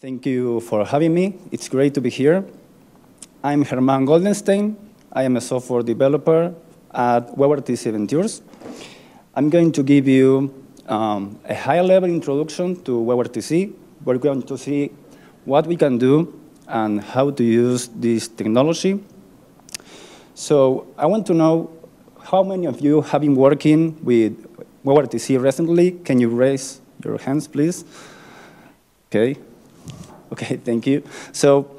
Thank you for having me. It's great to be here. I'm Germán Goldenstein. I am a software developer at WebRTC Ventures. I'm going to give you a high-level introduction to WebRTC. We're going to see what we can do and how to use this technology. So I want to know how many of you have been working with WebRTC recently. Can you raise your hands, please? Okay, thank you. So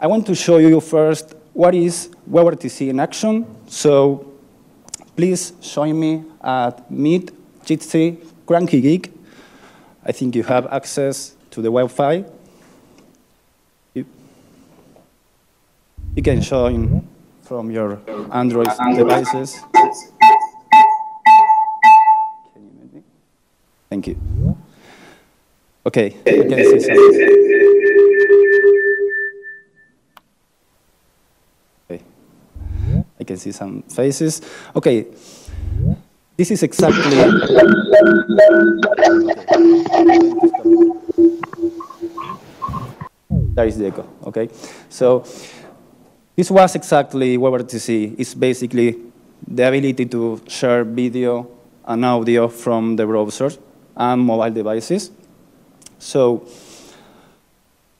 I want to show you first what is WebRTC in action. So please join me at Meet Jitsi, Cranky Geek. I think you have access to the Wi-Fi. You can join from your Android devices. Can you hear me? Thank you. Okay, you can see something. I can see some faces. Okay, this is exactly. There is the echo. Okay, so this was exactly WebRTC. It's basically the ability to share video and audio from the browser and mobile devices. So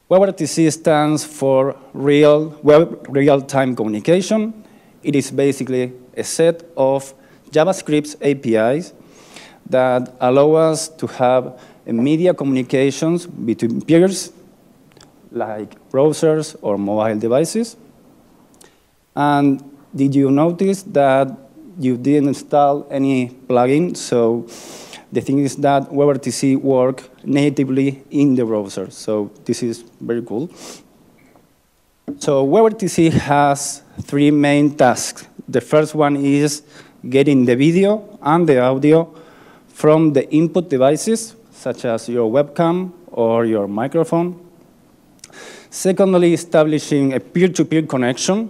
WebRTC stands for real-time communication. It is basically a set of JavaScript APIs that allow us to have media communications between peers, like browsers or mobile devices. And did you notice that you didn't install any plugin? So the thing is that WebRTC works natively in the browser. So this is very cool. So WebRTC has three main tasks. The first one is getting the video and the audio from the input devices, such as your webcam or your microphone. Secondly, establishing a peer-to-peer connection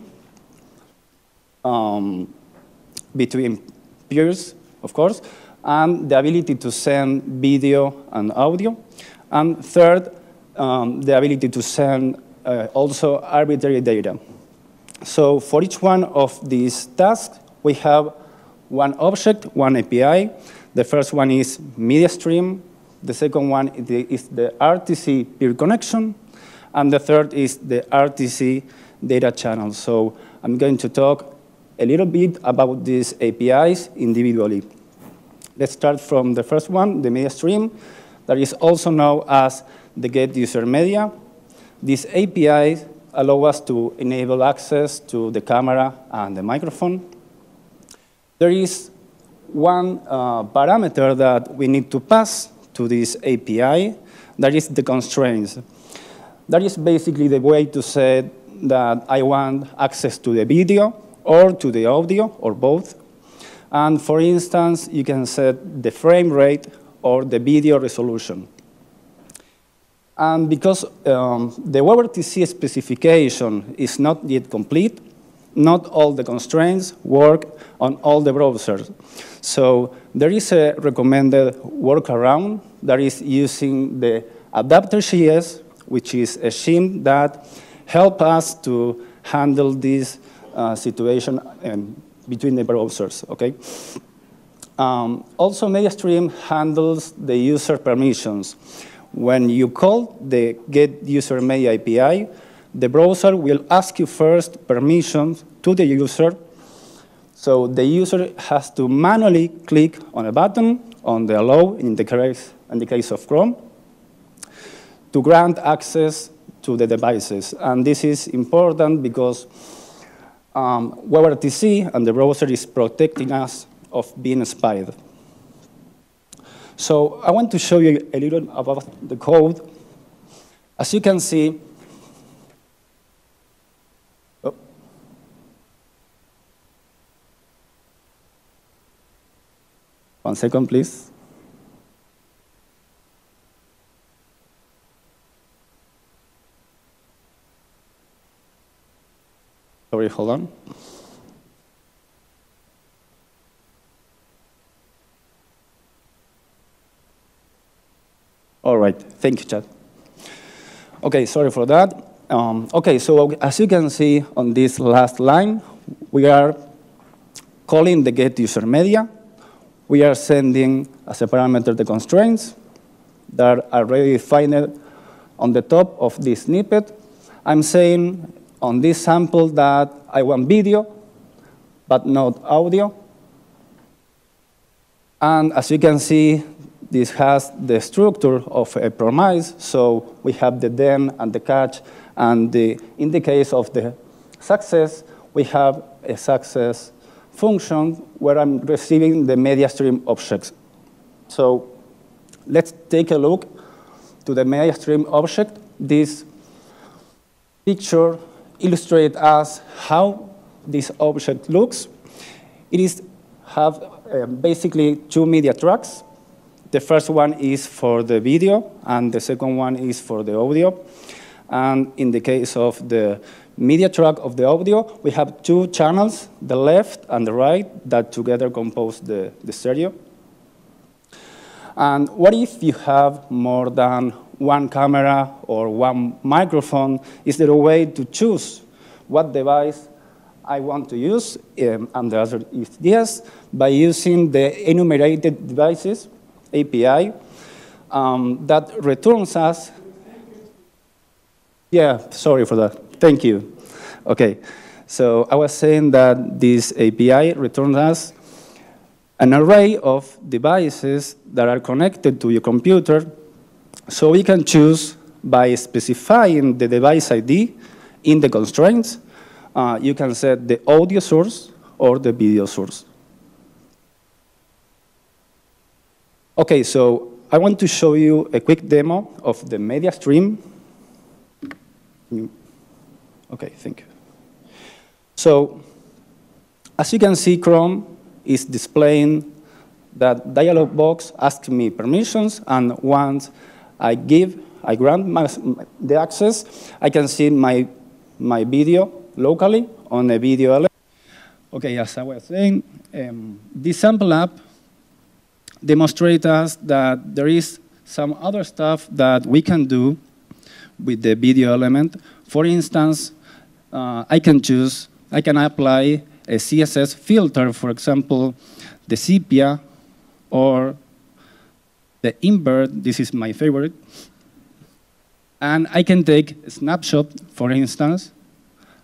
between peers, of course, and the ability to send video and audio. And third, the ability to send also arbitrary data. So for each one of these tasks, we have one object, one API. The first one is MediaStream. The second one is the RTC peer connection. And the third is the RTC data channel. So I'm going to talk a little bit about these APIs individually. Let's start from the first one, the MediaStream, that is also known as the GetUserMedia. These APIs allow us to enable access to the camera and the microphone. There is one parameter that we need to pass to this API, that is the constraints. That is basically the way to say that I want access to the video or to the audio or both. And for instance, you can set the frame rate or the video resolution. And because the WebRTC specification is not yet complete, not all the constraints work on all the browsers. So there is a recommended workaround that is using the Adapter.js, which is a shim that helps us to handle this situation between the browsers. Okay. Also, MediaStream handles the user permissions. When you call the GetUserMedia API, the browser will ask you first permissions to the user. So the user has to manually click on a button on the allow in the case of Chrome to grant access to the devices. And this is important because WebRTC and the browser is protecting us of being spied. So I want to show you a little about the code. As you can see, one second, please. Sorry, hold on. All right, thank you, Chad. OK, sorry for that. OK, so as you can see on this last line, we are calling the GetUserMedia. We are sending as a parameter the constraints that are already defined on the top of this snippet. I'm saying on this sample that I want video, but not audio. And as you can see, this has the structure of a promise. So we have the then and the catch. And in the case of the success, we have a success function where I'm receiving the media stream objects. So let's take a look to the media stream object. This picture illustrates us how this object looks. It is have basically two media tracks. The first one is for the video, and the second one is for the audio. And in the case of the media track of the audio, we have two channels, the left and the right, that together compose the stereo. And what if you have more than one camera or one microphone? Is there a way to choose what device I want to use? And the answer is yes, by using the enumerated devices API that returns us. Yeah, sorry for that. Thank you. OK, so I was saying that this API returns us an array of devices that are connected to your computer. So you can choose by specifying the device ID in the constraints. You can set the audio source or the video source. OK, so I want to show you a quick demo of the media stream. OK, thank you. So as you can see, Chrome is displaying that dialog box asks me permissions. And once I grant the access, I can see my video locally on a video element. OK, as I was saying, this sample app demonstrates us that there is some other stuff that we can do with the video element. For instance, I can apply a CSS filter, for example, the sepia or the invert. This is my favorite. And I can take a snapshot, for instance,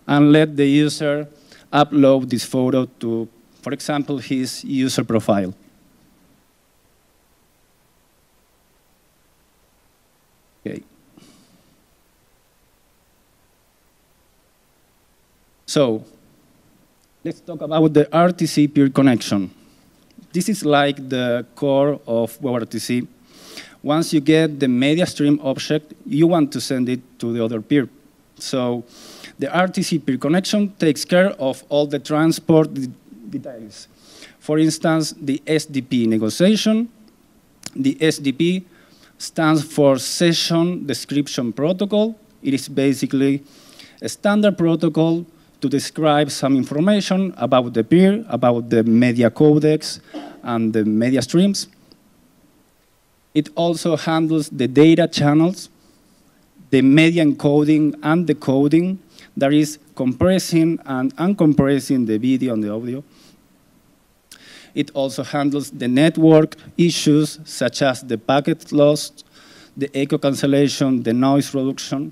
and let the user upload this photo to, for example, his user profile. Okay. So let's talk about the RTC peer connection. This is like the core of WebRTC. Once you get the media stream object, you want to send it to the other peer. So the RTC peer connection takes care of all the transport details. For instance, the SDP negotiation. The SDP stands for Session Description Protocol. It is basically a standard protocol to describe some information about the peer, about the media codecs and the media streams. It also handles the data channels, the media encoding and decoding, that is compressing and uncompressing the video and the audio. It also handles the network issues, such as the packet loss, the echo cancellation, the noise reduction,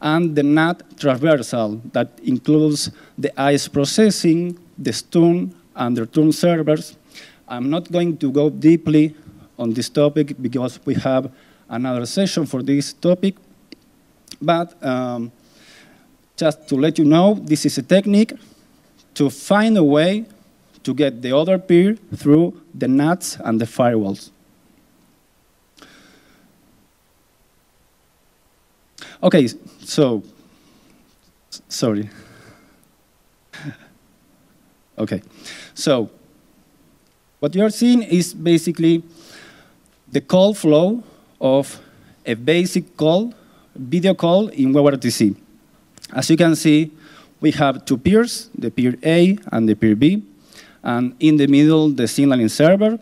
and the NAT traversal that includes the ICE processing, the STUN, and the TURN servers. I'm not going to go deeply on this topic because we have another session for this topic. But just to let you know, this is a technique to find a way to get the other peer through the NATs and the firewalls. OK, so sorry. OK, so what you're seeing is basically the call flow of a basic call, video call in WebRTC. As you can see, we have two peers, the peer A and the peer B. And in the middle, the signaling server.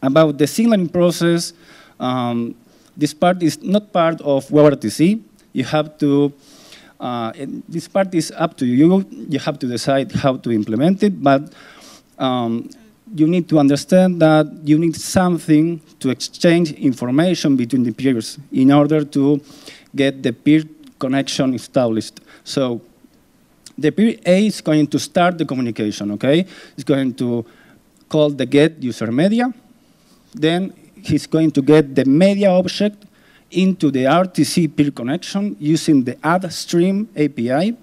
About the signaling process, This part is not part of WebRTC. You have to, this part is up to you. You have to decide how to implement it, but you need to understand that you need something to exchange information between the peers in order to get the peer connection established. So the peer A is going to start the communication, okay? It's going to call the GetUserMedia. Then he's going to get the media object into the RTC peer connection using the add stream API.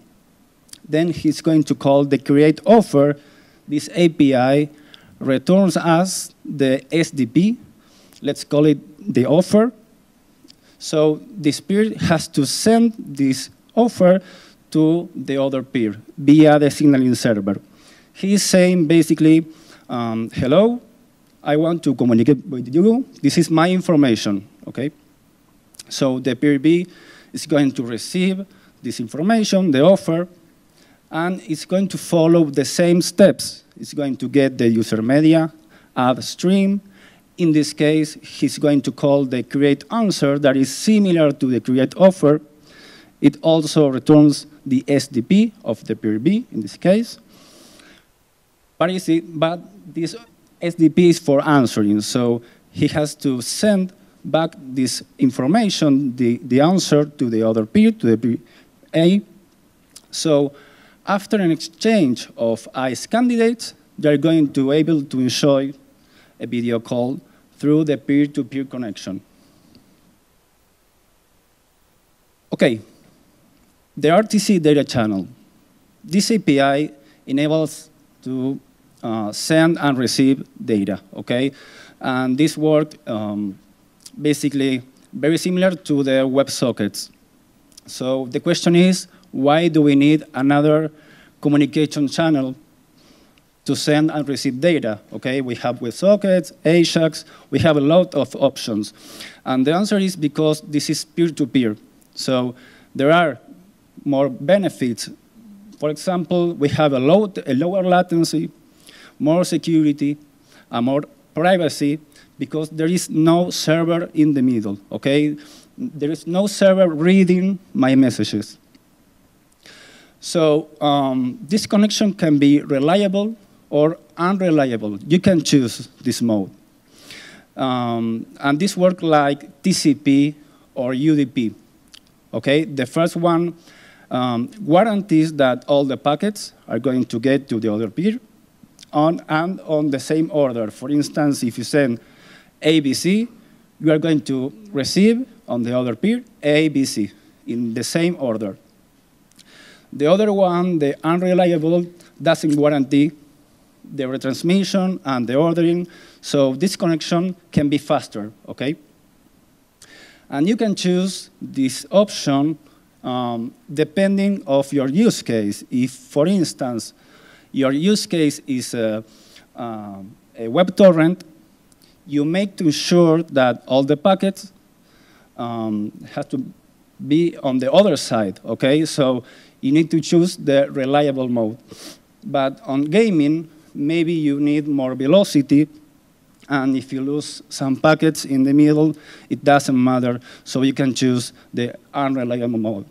Then he's going to call the create offer. This API returns us the SDP. Let's call it the offer. So this peer has to send this offer to the other peer via the signaling server. He's saying basically, hello, I want to communicate with you. This is my information, okay? So the peer B is going to receive this information, the offer, and it's going to follow the same steps. It's going to get the user media, add stream. In this case, he's going to call the create answer that is similar to the create offer. It also returns the SDP of the peer B in this case. But this SDP is for answering, so he has to send back this information, the answer, to the other peer, to the peer A. So after an exchange of ICE candidates, they're going to be able to enjoy a video call through the peer-to-peer connection. Okay, the RTC data channel. This API enables to send and receive data, okay? And this worked basically very similar to the WebSockets. So the question is, why do we need another communication channel to send and receive data? Okay, we have WebSockets, AJAX, we have a lot of options. And the answer is because this is peer-to-peer. So there are more benefits. For example, we have a lower latency, more security, and more privacy because there is no server in the middle, okay? There is no server reading my messages. So this connection can be reliable or unreliable. You can choose this mode. And this works like TCP or UDP, okay? The first one guarantees that all the packets are going to get to the other peer on the same order. For instance, if you send ABC, you are going to receive on the other peer ABC in the same order. The other one, the unreliable, doesn't guarantee the retransmission and the ordering, so this connection can be faster, okay? And you can choose this option depending of your use case. If, for instance, your use case is a web torrent, you make to ensure that all the packets have to be on the other side, okay? So you need to choose the reliable mode. But on gaming, maybe you need more velocity, and if you lose some packets in the middle, it doesn't matter, so you can choose the unreliable mode.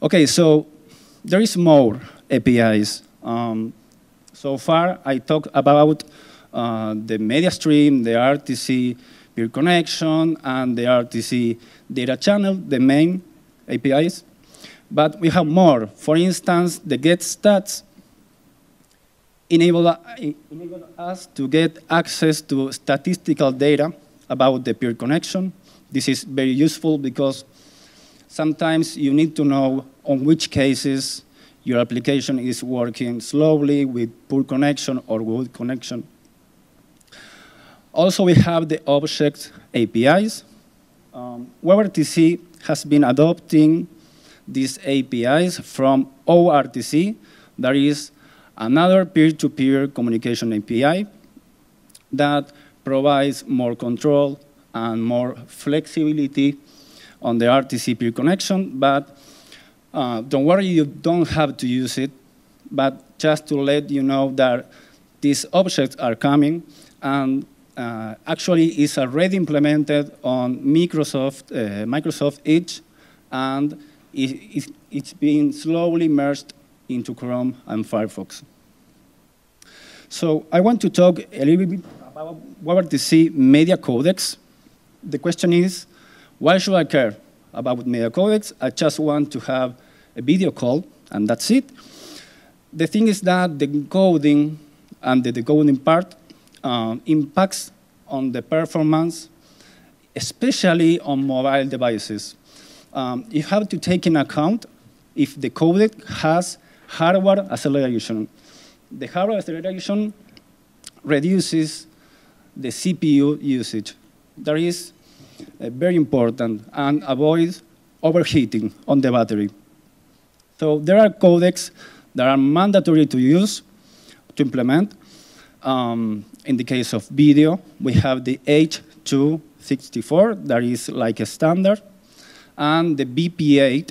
Okay, so there is more APIs. So far, I talked about the MediaStream, the RTC peer connection, and the RTC data channel, the main APIs. But we have more. For instance, the GetStats enable us to get access to statistical data about the peer connection. This is very useful because sometimes you need to know on which cases your application is working slowly with poor connection or good connection. Also, we have the object APIs. WebRTC has been adopting these APIs from ORTC, that is another peer-to-peer communication API that provides more control and more flexibility on the RTC peer connection, but don't worry, you don't have to use it, but just to let you know that these objects are coming, and actually is already implemented on Microsoft Edge, and it's being slowly merged into Chrome and Firefox. So I want to talk a little bit about WebRTC media codecs. The question is, why should I care about media codecs? I just want to have a video call, and that's it. The thing is that the encoding and the decoding part impacts on the performance, especially on mobile devices. You have to take into account if the codec has hardware acceleration. The hardware acceleration reduces the CPU usage. That is very important, and avoids overheating on the battery. So there are codecs that are mandatory to use, to implement. In the case of video, we have the H264, that is like a standard, and the VP8,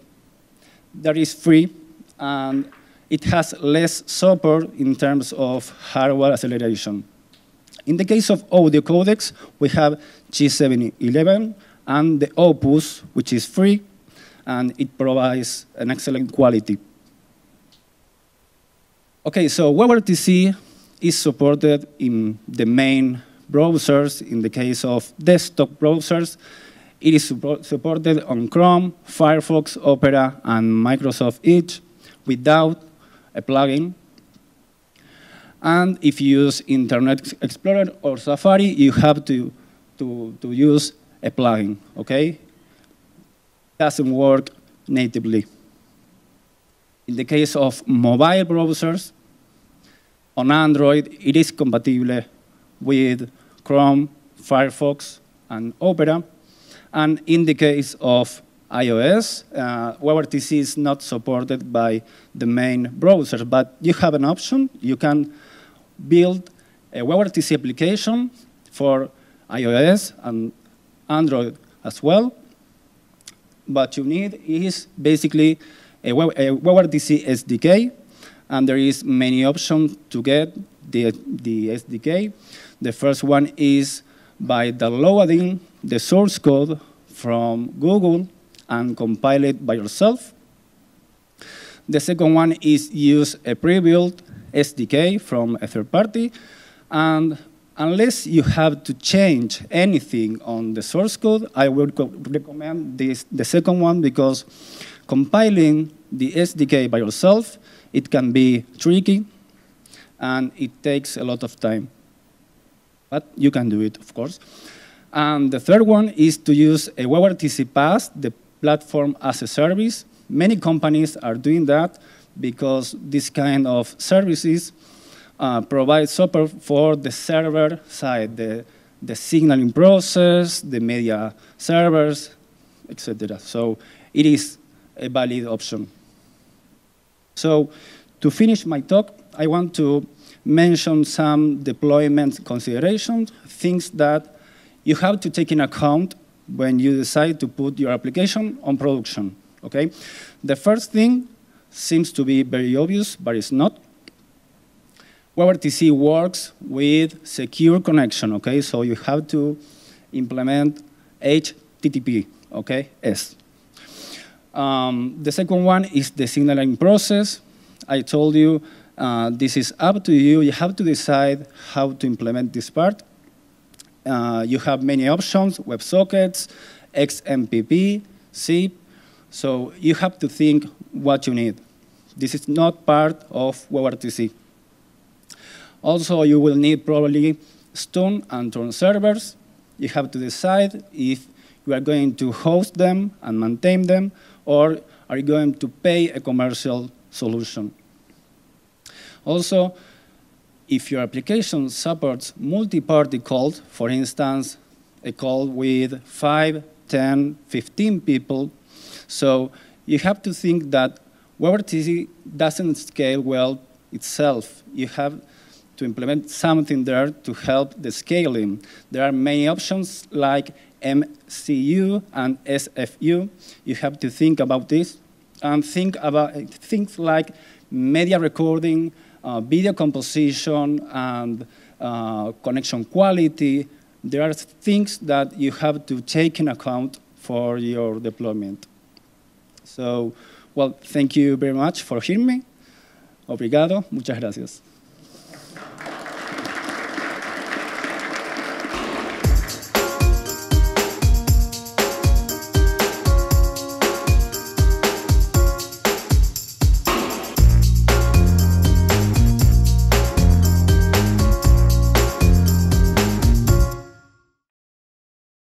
that is free, and it has less support in terms of hardware acceleration. In the case of audio codecs, we have G711 and the Opus, which is free, and it provides an excellent quality. Okay, so WebRTC is supported in the main browsers. In the case of desktop browsers, it is supported on Chrome, Firefox, Opera, and Microsoft Edge without a plugin. And if you use Internet Explorer or Safari, you have to use a plugin, okay? It doesn't work natively. In the case of mobile browsers, on Android, it is compatible with Chrome, Firefox, and Opera. And in the case of iOS, WebRTC is not supported by the main browsers, but you have an option. You can build a WebRTC application for iOS and Android as well. What you need is basically a WebRTC SDK, and there is many options to get the SDK. The first one is by downloading the source code from Google and compile it by yourself. The second one is use a pre-built SDK from a third party, and unless you have to change anything on the source code, I would recommend the second one, because compiling the SDK by yourself, it can be tricky and it takes a lot of time. But you can do it, of course. And the third one is to use a WebRTC pass, the platform as a service. Many companies are doing that because this kind of services provide support for the server side, the signaling process, the media servers, etc. So it is a valid option. So to finish my talk, I want to mention some deployment considerations, things that you have to take into account when you decide to put your application on production. Okay? The first thing seems to be very obvious, but it's not. WebRTC works with secure connection, okay? So you have to implement HTTPS. Okay? The second one is the signaling process. I told you this is up to you. You have to decide how to implement this part. You have many options, WebSockets, XMPP, SIP. So you have to think what you need. This is not part of WebRTC. Also, you will need probably STUN and TURN servers. You have to decide if you are going to host them and maintain them, or are you going to pay a commercial solution? Also, if your application supports multi-party calls, for instance, a call with 5, 10, 15 people, so you have to think that WebRTC doesn't scale well itself. You have to implement something there to help the scaling. There are many options like MCU and SFU. You have to think about this and think about things like media recording, video composition, and connection quality, there are things that you have to take into account for your deployment. So, well, thank you very much for hearing me. Obrigado. Muchas gracias.